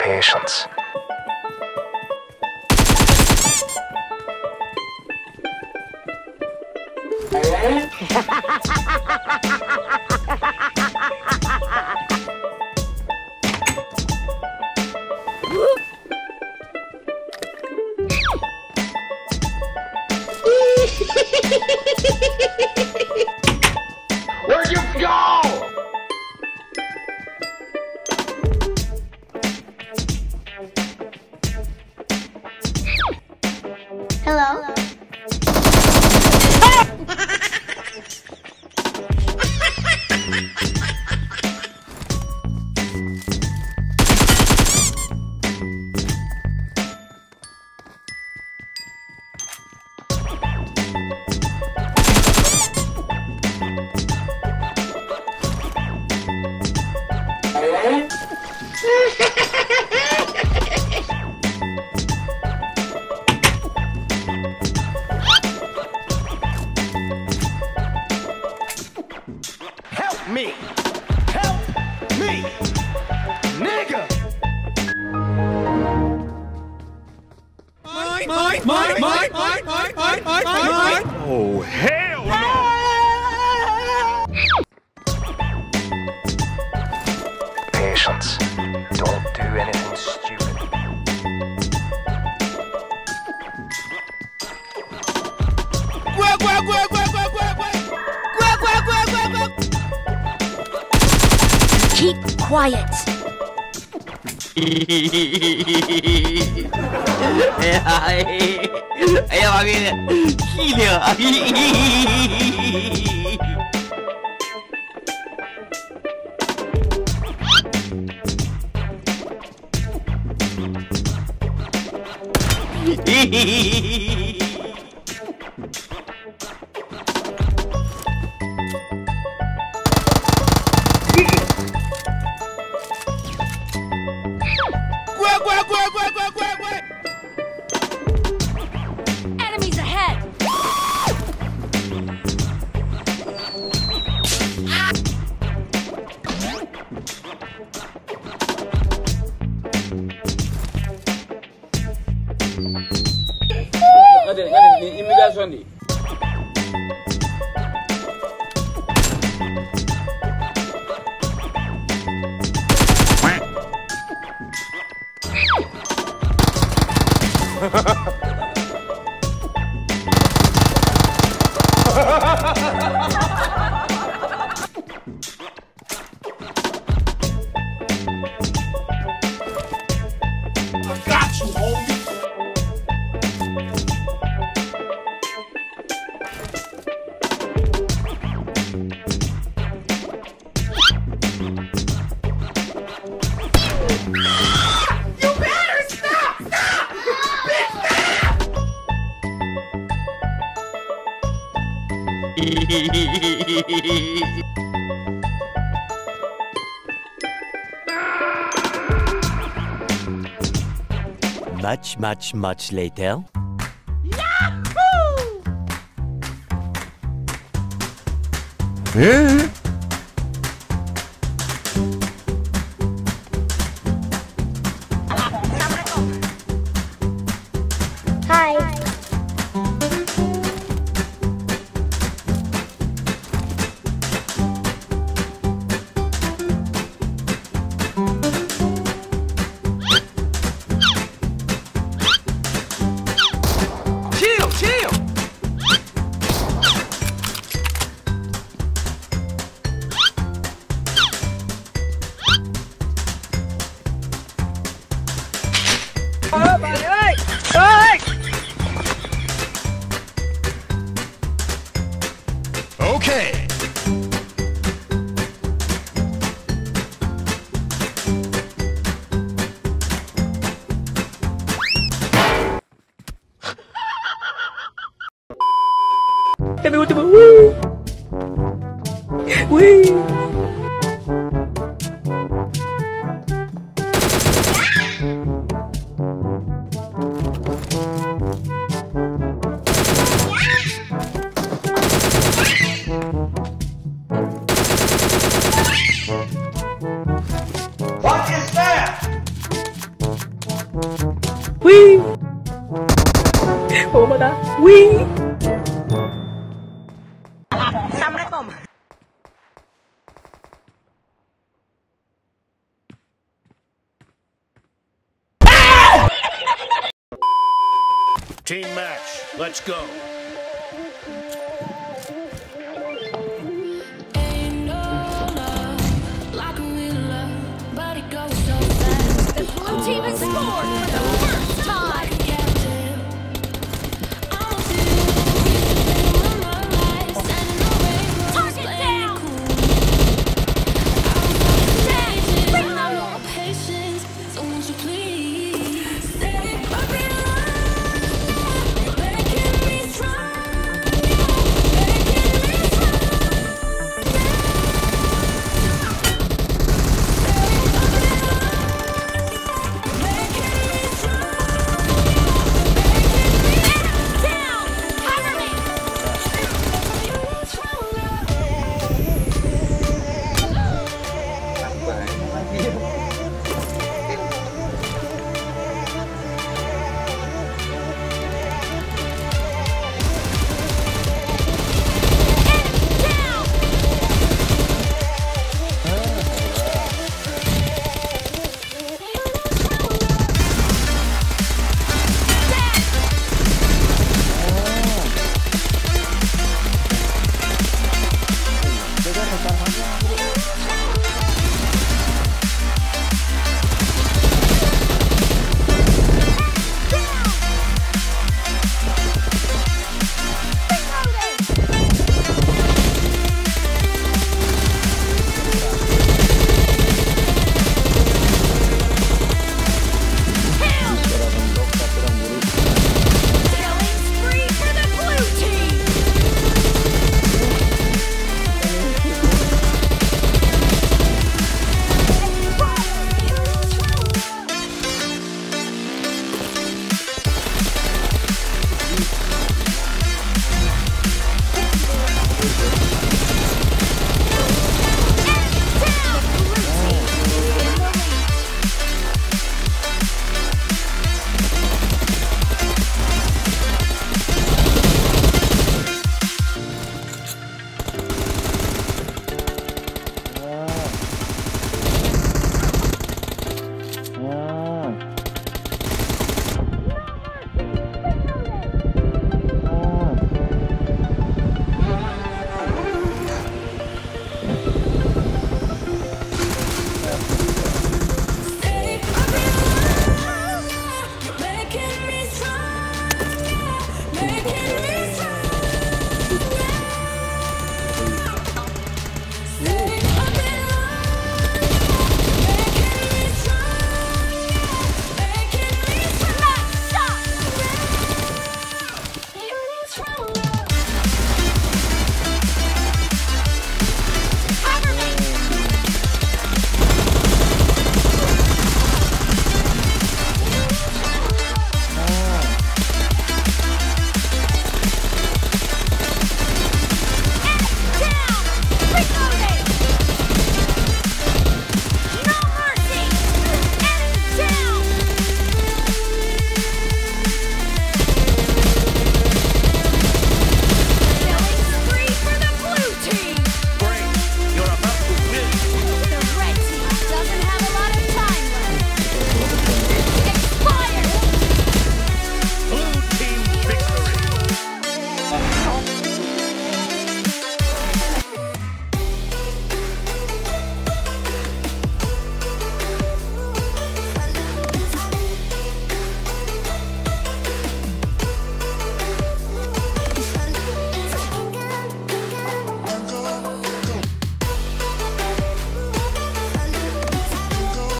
patience. Where'd you go? Hello? Me. Help me, nigga. Mine. Oh, hell no. Patience. Don't do anything stupid. Keep quiet. Enemies ahead. Immigration. I got you, homie. Much later. Yahoo! Yeah. Okay. What is that? Sam na tom. Team match. Let's go.